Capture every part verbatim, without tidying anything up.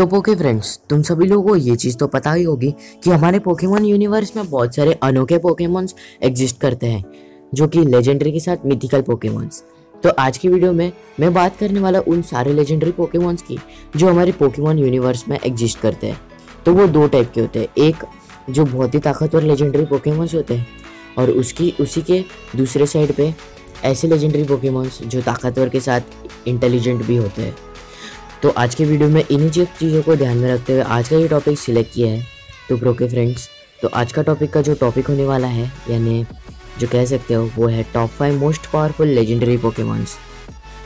तो पोके फ्रेंड्स, तुम सभी लोगों को ये चीज़ तो पता ही होगी कि हमारे पोकेमॉन यूनिवर्स में बहुत सारे अनोखे पोकेमॉन्स एग्जिस्ट करते हैं, जो कि लेजेंडरी के साथ मिथिकल पोकेमॉन्स। तो आज की वीडियो में मैं बात करने वाला उन सारे लेजेंडरी पोकेमॉन्स की जो हमारे पोकेमॉन यूनिवर्स में एग्जिस्ट करते हैं। तो वो दो टाइप के होते हैं, एक जो बहुत ही ताकतवर लेजेंडरी पोकेमॉन्स होते हैं और उसकी उसी के दूसरे साइड पे ऐसे लेजेंडरी पोकेमॉन्स जो ताकतवर के साथ इंटेलिजेंट भी होते हैं। तो आज के वीडियो में इन्हीं चीज़ों को ध्यान में रखते हुए आज का ये टॉपिक सिलेक्ट किया है। तो प्रोके फ्रेंड्स, तो आज का टॉपिक का जो टॉपिक होने वाला है, यानी जो कह सकते हो वो है top five most powerful legendary Pokemons.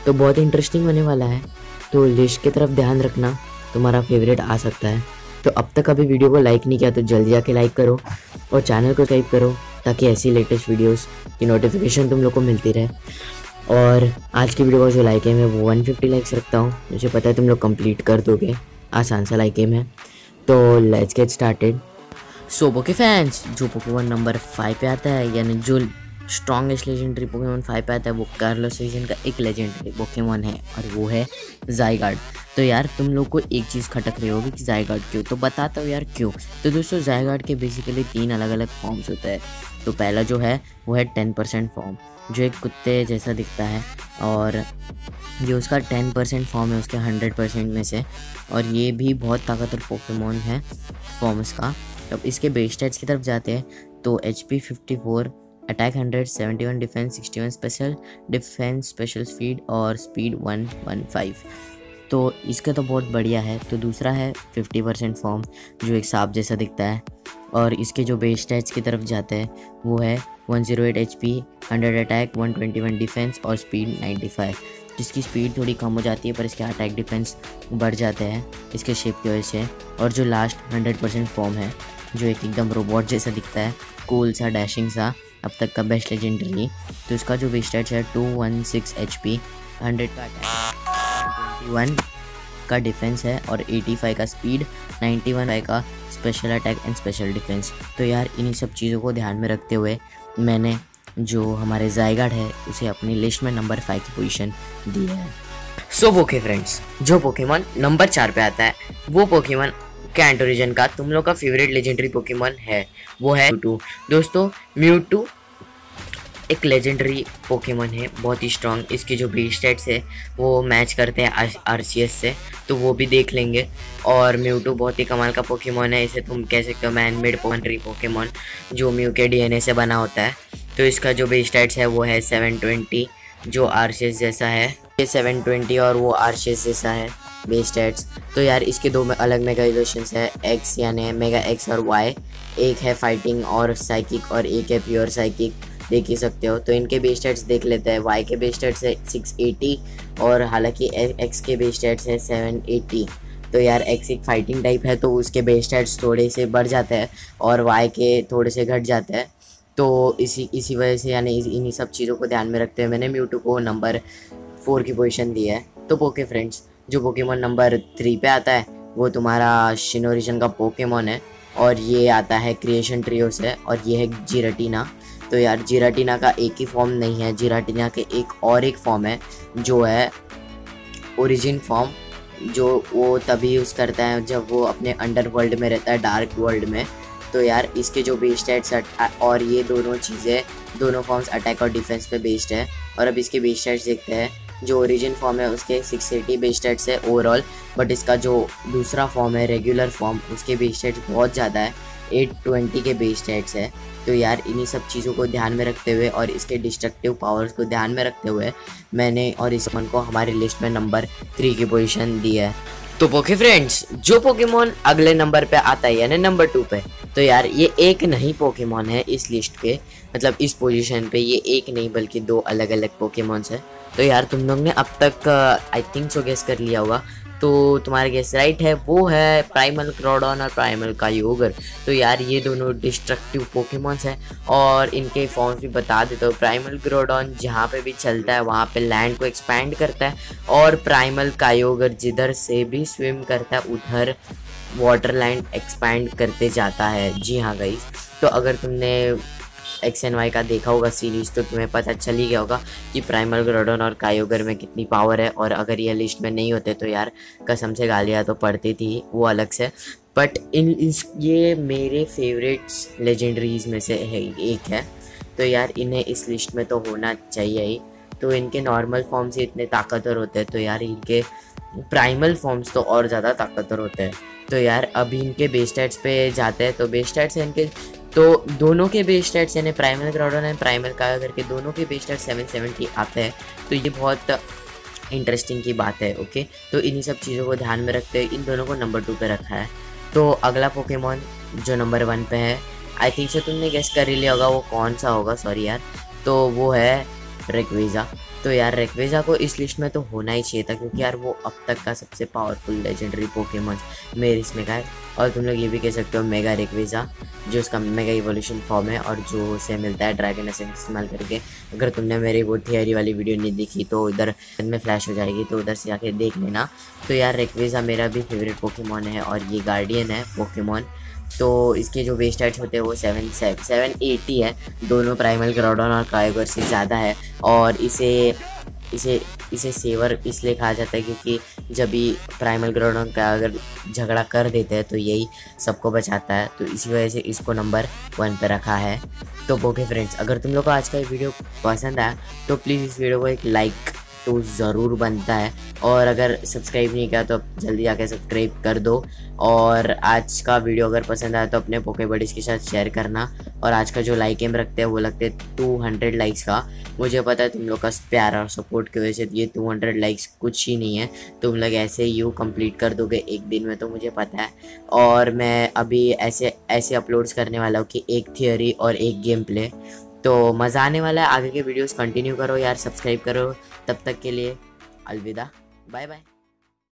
तो बहुत इंटरेस्टिंग होने वाला है, तो लिस्ट की तरफ ध्यान रखना, तुम्हारा फेवरेट आ सकता है। तो अब तक अभी वीडियो को लाइक नहीं किया तो जल्दी जाके लाइक करो और चैनल को सब्सक्राइब करो ताकि ऐसी लेटेस्ट वीडियोस की नोटिफिकेशन तुम लोग को मिलती रहे। और आज की वीडियो का जो लाइक है मैं वो एक सौ पचास लाइक्स रखता हूँ, मुझे पता है तुम लोग कंप्लीट कर दोगे, आसान सा लाइक है मैं। तो लेट्स गेट स्टार्टेड। सो पोके फैंस, जो पोकेमॉन नंबर फाइव पे आता है, यानी जो स्ट्रॉन्गेस्ट लेजेंडरी पोकेमॉन फाइव पे आता है, वो कार्लोस रीजन का एक लेजेंडरी पोकेमॉन है और वो है ज़ायगार्ड। तो यार तुम लोग को एक चीज़ खटक रही होगी कि ज़ायगार्ड क्यों, तो बताता हूँ यार क्यों। तो दोस्तों, ज़ायगार्ड के बेसिकली तीन अलग अलग फॉर्म्स होते हैं। तो पहला जो है वो है टेन परसेंट फॉर्म, जो एक कुत्ते जैसा दिखता है और जो उसका टेन परसेंट फॉर्म है उसके हंड्रेड परसेंट में से, और ये भी बहुत ताकतवर पोकेमॉन है फॉर्म इसका। अब इसके बेस स्टैट्स की तरफ जाते हैं तो H P fifty four, attack hundred, seventy one defence, sixty one special defence, special speed और स्पीड वन वन फाइव। तो इसका तो बहुत बढ़िया है। तो दूसरा है फिफ्टी परसेंट फॉर्म, जो एक सांप जैसा दिखता है और इसके जो बेस स्टैट्स की तरफ जाते हैं वो है one zero eight HP, hundred attack, one twenty one defence और स्पीड नाइन्टी फाइव, जिसकी स्पीड थोड़ी कम हो जाती है पर इसके अटैक डिफेंस बढ़ जाते हैं इसके शेप की वजह से। और जो लास्ट हंड्रेड परसेंट फॉर्म है, जो एक एकदम रोबोट जैसा दिखता है, कूल सा, डैशिंग सा, अब तक का बेस्ट लेजेंडरी। तो उसका जो बेस्ट स्टैट्स है two one six HP, hundred का अटैक, ट्वेंटी वन का डिफेंस है और एटी फाइव का स्पीड, नाइन्टी वन का special attack and special defence. तो यार इन्हीं सब चीज़ों को ध्यान में रखते हुए मैंने जो हमारे ज़ायगार्ड है उसे अपनी लिस्ट में नंबर फाइव की पोजीशन दी है। सो पोके फ्रेंड्स, जो पोकेमॉन नंबर चार पे आता है वो पोकेमॉन कैंट ओरिजिन का तुम लोग का फेवरेट लेजेंडरी पोकेमॉन है, वो है म्यूटू। दोस्तों, म्यूटू एक लेजेंडरी पोकेमॉन है, बहुत ही स्ट्रॉन्ग। इसके जो बेस स्टैट्स है वो मैच करते हैं आरसीएस से, तो वो भी देख लेंगे। और म्यूटू बहुत ही कमाल का पोकेमॉन है, इसे तुम कह सकते हो मैन मेड पोकेमॉन पोकेमॉन जो म्यू के डीएनए से बना होता है। तो इसका जो बेस स्टैट्स है वो है सेवन ट्वेंटी, जो आरसीएस जैसा है, ये सेवन ट्वेंटी और वो आरसीएस जैसा है बेस स्टैट्स। तो यार इसके दो में अलग मेगा इवोल्यूशंस है, एक्स यानी मेगा एक्स और वाई, एक है फाइटिंग और साइकिक और एक है प्योर साइकिक, देख ही सकते हो। तो इनके बेस स्टैट्स देख लेते हैं। वाई के बेस स्टैट्स है सिक्स एटी और हालांकि एक्स के बेस स्टैट्स है सेवन एटी। तो यार एक्स एक फाइटिंग टाइप है तो उसके बेस स्टैट्स थोड़े से बढ़ जाते हैं और वाई के थोड़े से घट जाते हैं। तो इसी इसी वजह से यानी इन्हीं सब चीज़ों को ध्यान में रखते हुए मैंने म्यूटू को नंबर फोर की पोजीशन दी है। तो पोके फ्रेंड्स, जो पोकेमॉन नंबर थ्री पे आता है वो तुम्हारा शिन ओरिजिन का पोकेमॉन है और ये आता है क्रिएशन ट्रियो से और ये है जिराटीना। तो यार जिराटीना का एक ही फॉर्म नहीं है, जिराटीना के एक और एक फॉर्म है जो है ओरिजिन फॉर्म, जो वो तभी यूज़ करता है जब वो अपने अंडर वर्ल्ड में रहता है, डार्क वर्ल्ड में। तो यार इसके जो बेस्ड है और ये दोनों चीज़ें, दोनों फॉर्म्स अटैक और डिफेंस पे बेस्ड है। और अब इसके बेस्ड स्टैट्स देखते हैं। जो ओरिजिन फॉर्म है उसके सिक्स एटी बेस्ड स्टैट्स है ओवरऑल, बट इसका जो दूसरा फॉर्म है रेगुलर फॉर्म उसके बेस्ड स्टैट्स बहुत ज़्यादा है, एट ट्वेंटी के बेस्ड स्टैट्स है। तो यार इन्हीं सब चीज़ों को ध्यान में रखते हुए और इसके डिस्ट्रक्टिव पावर्स को ध्यान में रखते हुए मैंने और इस मन को हमारी लिस्ट में नंबर थ्री की पोजीशन दी है। तो पोके फ्रेंड्स, जो पोकेमॉन अगले नंबर पे आता है यानी नंबर टू पे, तो यार ये एक नहीं पोकेमॉन है इस लिस्ट पे, मतलब इस पोजीशन पे ये एक नहीं बल्कि दो अलग अलग पोकेमॉन्स है। तो यार तुम लोग ने अब तक आई थिंक सो गेस कर लिया होगा, तो तुम्हारा गेस राइट है, वो है प्राइमल ग्रोडॉन और प्राइमल कायोगर। तो यार ये दोनों डिस्ट्रक्टिव पोकेमॉन्स हैं और इनके फॉर्म्स भी बता देता हूँ। प्राइमल ग्रोडॉन जहाँ पे भी चलता है वहाँ पे लैंड को एक्सपैंड करता है और प्राइमल कायोगर जिधर से भी स्विम करता है उधर वाटर लैंड एक्सपैंड करते जाता है। जी हाँ गाइस, तो अगर तुमने एक्स एंड वाई का देखा होगा सीरीज तो तुम्हें पता चल ही गया होगा कि प्राइमल ग्रोडन और कायोगर में कितनी पावर है। और अगर ये लिस्ट में नहीं होते तो यार कसम से गालियाँ तो पड़ती थी, वो अलग से। बट इन इस ये मेरे फेवरेट्स लेजेंडरीज में से है, एक है, तो यार इन्हें इस लिस्ट में तो होना चाहिए ही। तो इनके नॉर्मल फॉर्म से इतने ताकतवर होते हैं, तो यार इनके प्राइमल फॉर्म्स तो और ज़्यादा ताकतवर होते हैं। तो यार अभी इनके बेस स्टैट्स पे जाते हैं। तो बेस स्टैट्स हैं इनके, तो दोनों के बेस स्टैट्स यानी primal Groudon and primal Kyogre के दोनों के बेस स्टैट्स सेवन सेवेंटी आते हैं। तो ये बहुत इंटरेस्टिंग की बात है। ओके, तो इन्हीं सब चीज़ों को ध्यान में रखते हुए इन दोनों को नंबर टू पे रखा है। तो अगला पोकेमॉन जो नंबर वन पे है, आई थिंक सो तुमने गेस कर ही लिया होगा वो कौन सा होगा, सॉरी यार, तो वो है रेक्वेज़ा। तो यार रेक्वेज़ा को इस लिस्ट में तो होना ही चाहिए था, क्योंकि यार वो अब तक का सबसे पावरफुल लेजेंडरी पोकेमॉन मेरे इसमें का है। और तुम लोग ये भी कह सकते हो मेगा रेक्वेज़ा, जो उसका मेगा इवोल्यूशन फॉर्म है और जो उसे मिलता है ड्रैगन एसेंट इस्तेमाल करके। अगर तुमने मेरी वो थियरी वाली वीडियो नहीं देखी तो उधर में फ्लैश हो जाएगी, तो उधर से जाके देख लेना। तो यार रेक्वेज़ा मेरा भी फेवरेट पोकेमॉन है और ये गार्डियन है पोकेमॉन। तो इसके जो वेस्ट स्टैट्स होते हैं वो सेवन सेवन एटी है, दोनों प्राइमल ग्राउंडन और कायोगर से ज़्यादा है। और इसे इसे इसे सेवर इसलिए कहा जाता है क्योंकि जब भी प्राइमल ग्राउंडन कायोगर झगड़ा कर देते हैं तो यही सबको बचाता है, तो इसी वजह से इसको नंबर वन पर रखा है। तो ओके फ्रेंड्स, अगर तुम लोग को आज का ये वीडियो पसंद आया तो प्लीज़ इस वीडियो को एक लाइक तो ज़रूर बनता है, और अगर सब्सक्राइब नहीं किया तो जल्दी आके सब्सक्राइब कर दो। और आज का वीडियो अगर पसंद आया तो अपने पोके बडीज़ के साथ शेयर करना। और आज का जो लाइक एम रखते हैं वो लगते हैं टू हंड्रेड लाइक्स का। मुझे पता है तुम लोग का प्यार और सपोर्ट की वजह से ये टू हंड्रेड लाइक्स कुछ ही नहीं है, तुम लोग ऐसे यू कंप्लीट कर दोगे एक दिन में, तो मुझे पता है। और मैं अभी ऐसे ऐसे अपलोड्स करने वाला हूँ कि एक थियोरी और एक गेम प्ले, तो मज़ा आने वाला है। आगे के वीडियोस कंटिन्यू करो यार, सब्सक्राइब करो। तब तक के लिए अलविदा, बाय बाय।